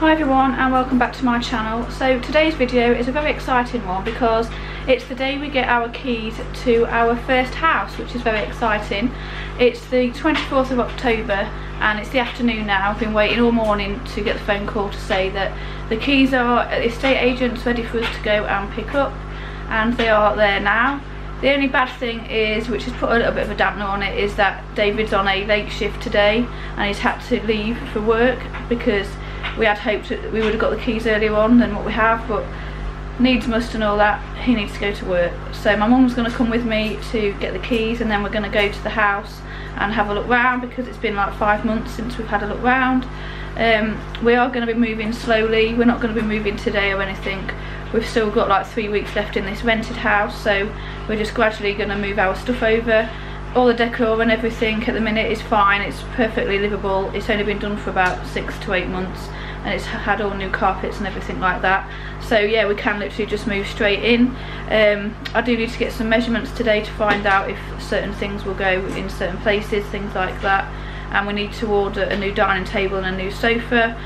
Hi everyone, and welcome back to my channel. So today's video is a very exciting one because it's the day we get our keys to our first house, which is very exciting. It's the 24th of October and it's the afternoon now. I've been waiting all morning to get the phone call to say that the keys are at the estate agent's ready for us to go and pick up, and they are there now. The only bad thing is, which has put a little bit of a dampener on it, is that David's on a late shift today and he's had to leave for work because we had hoped that we would have got the keys earlier on than what we have, but needs must and all that, he needs to go to work. So my mum's going to come with me to get the keys, and then we're going to go to the house and have a look round because it's been like 5 months since we've had a look round. We are going to be moving slowly. We're not going to be moving today or anything. We've still got like 3 weeks left in this rented house, so we're just gradually going to move our stuff over. All the decor and everything at the minute is fine, it's perfectly livable. It's only been done for about 6 to 8 months and it's had all new carpets and everything like that, so yeah, we can literally just move straight in. I do need to get some measurements today to find out if certain things will go in certain places, things like that, and we need to order a new dining table and a new sofa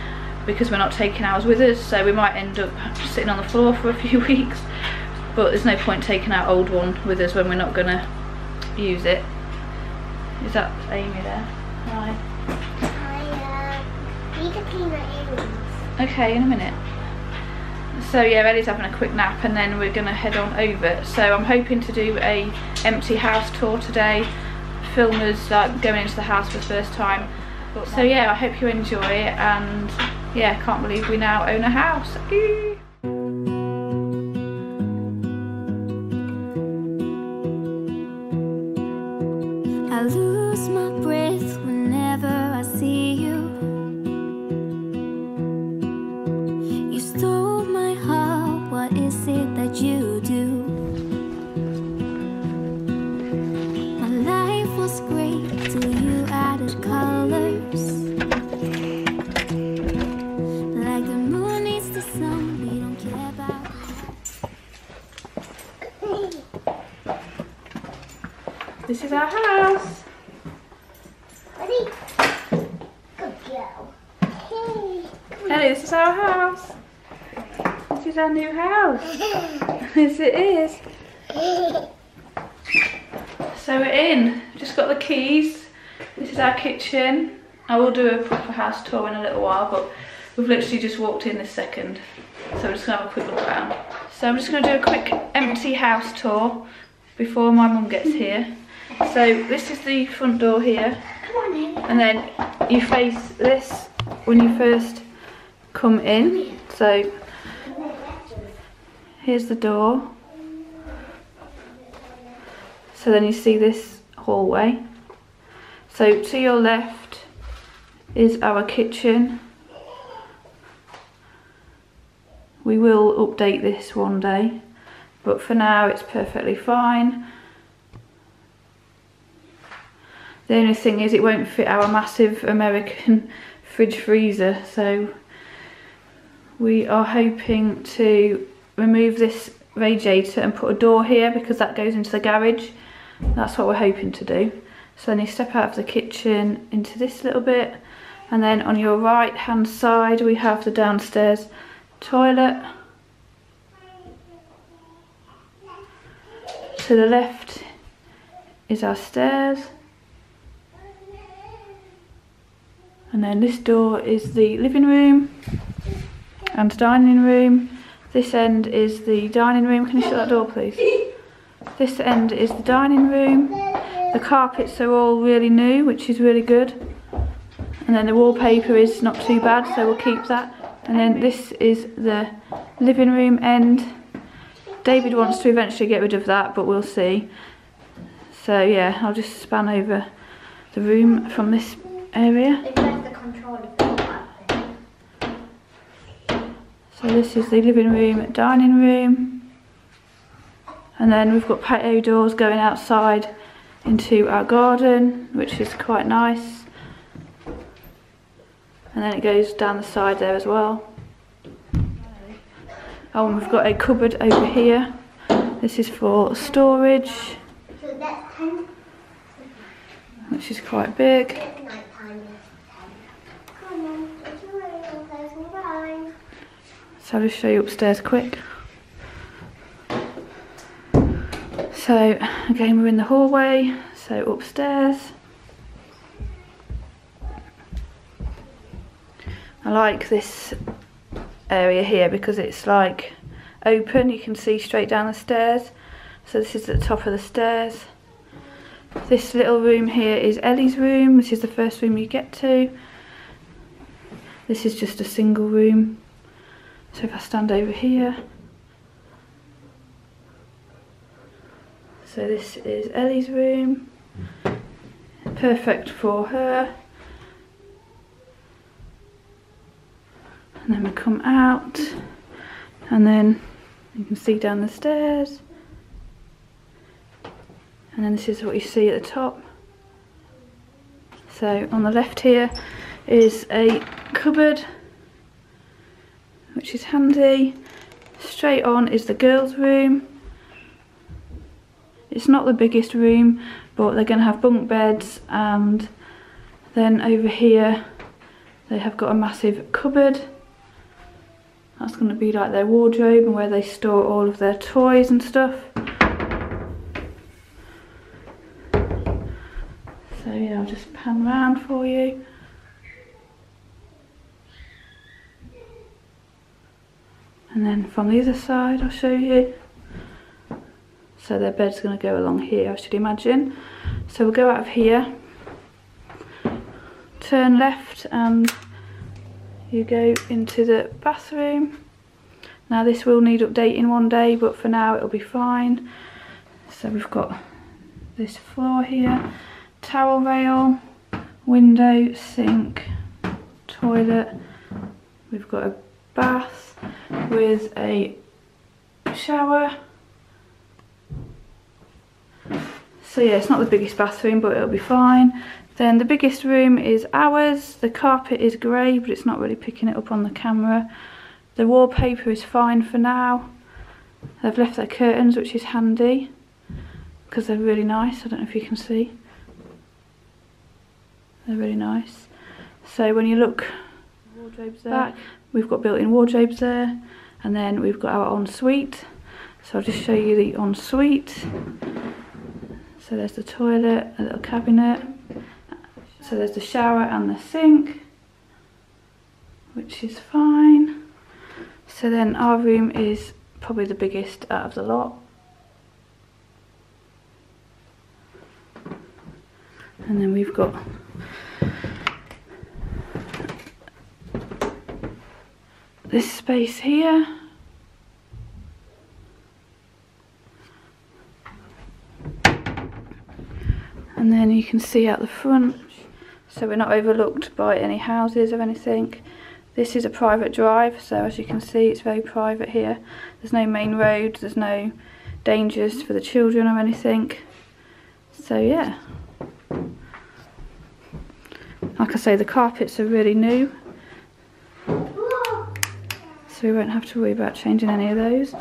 because we're not taking ours with us, so we might end up sitting on the floor for a few weeks, but there's no point taking our old one with us when we're not gonna use it. Is that Amy there? Hi. I need to clean my earrings. Okay, in a minute. So yeah, Ellie's having a quick nap and then we're gonna head on over. So I'm hoping to do a empty house tour today, film us like going into the house for the first time. So yeah, I hope you enjoy it, and yeah, can't believe we now own a house. Eee! I lose my breath whenever I see you. You stole my heart, what is it that you do? My life was great till you added colors. This is our house. Ready? Good girl. Hey, this is our house. This is our new house. Yes, it is. So we're in. Just got the keys. This is our kitchen. I will do a proper house tour in a little while, but we've literally just walked in this second. So we're just going to have a quick look around. So I'm just going to do a quick empty house tour before my mum gets here. So this is the front door here. Come on in. And then you face this when you first come in. So here's the door. So then you see this hallway. So to your left is our kitchen. We will update this one day, but for now it's perfectly fine. The only thing is it won't fit our massive American fridge freezer, so we are hoping to remove this radiator and put a door here because that goes into the garage. That's what we're hoping to do. So then you step out of the kitchen into this little bit, and then on your right hand side we have the downstairs toilet. To the left is our stairs. And then this door is the living room and dining room. This end is the dining room. Can you shut that door, please? This end is the dining room. The carpets are all really new, which is really good. And then the wallpaper is not too bad, so we'll keep that. And then this is the living room end. David wants to eventually get rid of that, but we'll see. So yeah, I'll just span over the room from this area. So this is the living room, dining room, and then we've got patio doors going outside into our garden, which is quite nice. And then it goes down the side there as well. Oh, and we've got a cupboard over here. This is for storage, which is quite big. So I'll just show you upstairs quick. So again, we're in the hallway, so upstairs. I like this area here because it's like open, you can see straight down the stairs. So this is at the top of the stairs. This little room here is Ellie's room. This is the first room you get to. This is just a single room. So if I stand over here, so this is Ellie's room, perfect for her. And then we come out, and then you can see down the stairs. And then this is what you see at the top. So on the left here is a cupboard, which is handy. Straight on is the girls' room. It's not the biggest room, but they're going to have bunk beds, and then over here they have got a massive cupboard. That's going to be like their wardrobe and where they store all of their toys and stuff. So yeah, I'll just pan around for you. And then from the other side I'll show you. So their bed's going to go along here, I should imagine. So we'll go out of here, turn left, and you go into the bathroom. Now this will need updating one day, but for now it'll be fine. So we've got this floor here, towel rail, window, sink, toilet. We've got a bath with a shower. So yeah, it's not the biggest bathroom, but it'll be fine. Then the biggest room is ours. The carpet is grey, but it's not really picking it up on the camera. The wallpaper is fine for now. They've left their curtains, which is handy because they're really nice. I don't know if you can see. They're really nice. So when you look back, we've got built-in wardrobes there, and then we've got our ensuite. So I'll just show you the ensuite. So there's the toilet, a little cabinet. So there's the shower and the sink, which is fine. So then our room is probably the biggest out of the lot. And then we've got this space here. And then you can see out the front, so we're not overlooked by any houses or anything. This is a private drive, so as you can see it's very private here. There's no main road, there's no dangers for the children or anything. So yeah, like I say, the carpets are really new, so we won't have to worry about changing any of those.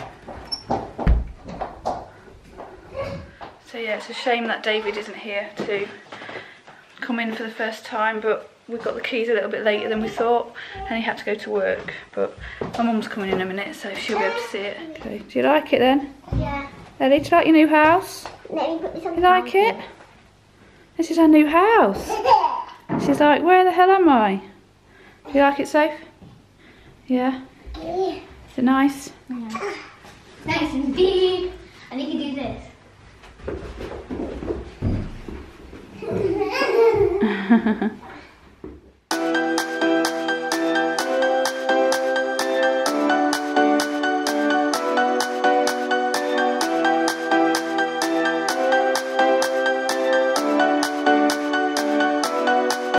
So yeah, it's a shame that David isn't here to come in for the first time, but we got the keys a little bit later than we thought, and he had to go to work. But my mum's coming in a minute, so she'll be able to see it. Okay. Do you like it then? Yeah. Ellie, do you like your new house? Let me put this on. You like it? This is our new house. She's like, where the hell am I? Do you like it, Soph? Yeah? Yeah. Is it nice? Yeah. Nice and big. And you can do this.